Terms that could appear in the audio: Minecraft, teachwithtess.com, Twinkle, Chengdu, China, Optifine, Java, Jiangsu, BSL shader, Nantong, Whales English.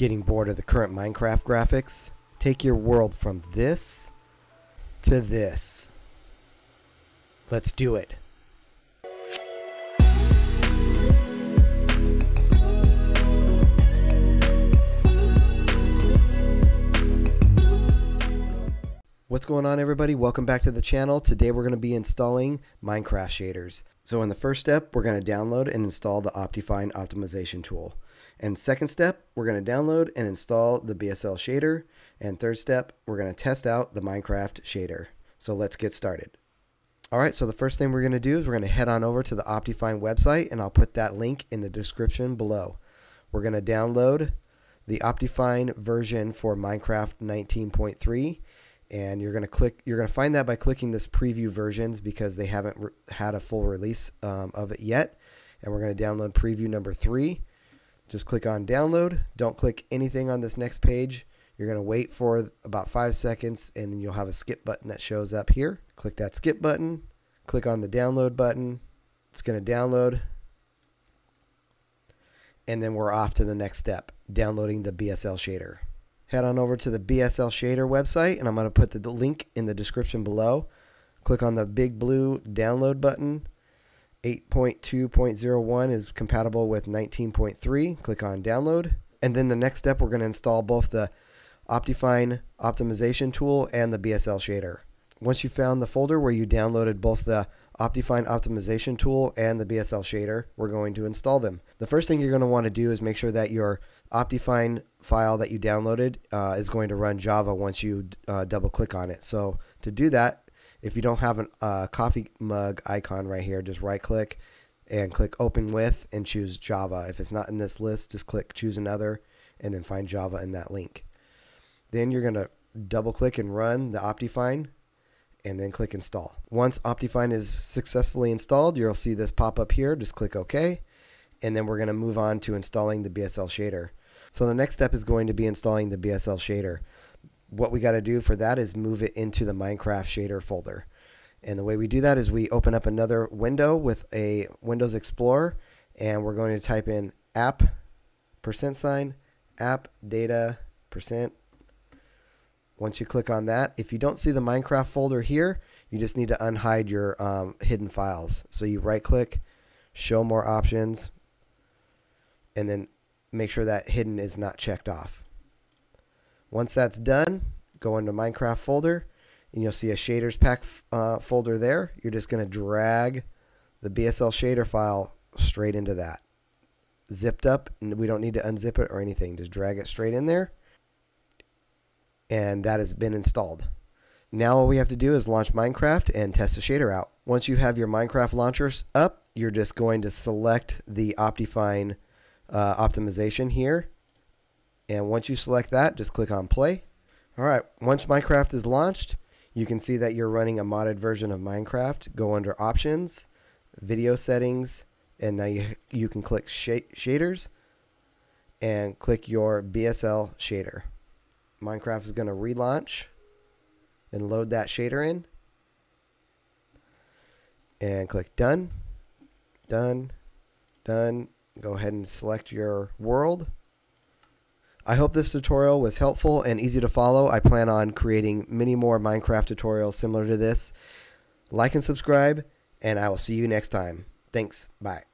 getting bored of the current Minecraft graphics, take your world from this to this. Let's do it. What's going on, everybody? Welcome back to the channel. Today we're going to be installing Minecraft shaders. So in the first step, we're going to download and install the Optifine optimization tool. And second step, we're going to download and install the BSL shader. And third step, we're going to test out the Minecraft shader. So let's get started. All right, so the first thing we're going to do is we're going to head on over to the Optifine website, and I'll put that link in the description below. We're going to download the Optifine version for Minecraft 19.3. And you're going to find that by clicking this preview versions, because they haven't had a full release of it yet. And we're going to download preview number 3. Just click on download. Don't click anything on this next page. You're going to wait for about 5 seconds, and then you'll have a skip button that shows up here. Click that skip button. Click on the download button. It's going to download. And then we're off to the next step, downloading the BSL shader. Head on over to the BSL shader website, and I'm going to put the link in the description below. Click on the big blue download button. 8.2.01 is compatible with 19.3. Click on download. And then the next step, we're going to install both the Optifine optimization tool and the BSL shader. Once you found the folder where you downloaded both the Optifine optimization tool and the BSL shader, we're going to install them. The first thing you're going to want to do is make sure that your Optifine file that you downloaded is going to run Java once you double click on it. So to do that, if you don't have a coffee mug icon right here, just right click and click open with and choose Java. If it's not in this list, just click choose another and then find Java in that link. Then you're going to double click and run the Optifine, and then click install. Once Optifine is successfully installed, you'll see this pop up here. Just click OK. And then we're going to move on to installing the BSL shader. So the next step is going to be installing the BSL shader. What we got to do for that is move it into the Minecraft shader folder. And the way we do that is we open up another window with a Windows Explorer, and we're going to type in app app data %. Once you click on that, if you don't see the Minecraft folder here, you just need to unhide your hidden files. So you right click, show more options, and then make sure that hidden is not checked off. Once that's done, go into Minecraft folder, and you'll see a shaders pack folder there. You're just going to drag the BSL shader file straight into that. Zipped up, and we don't need to unzip it or anything. Just drag it straight in there. And that has been installed. Now all we have to do is launch Minecraft and test the shader out. Once you have your Minecraft launchers up, you're just going to select the Optifine optimization here. And once you select that, just click on play. All right, once Minecraft is launched, you can see that you're running a modded version of Minecraft. Go under options, video settings, and now you can click shaders and click your BSL shader. Minecraft is going to relaunch and load that shader in, and click done, done, done. Go ahead and select your world. I hope this tutorial was helpful and easy to follow. I plan on creating many more Minecraft tutorials similar to this. Like and subscribe, and I will see you next time. Thanks. Bye.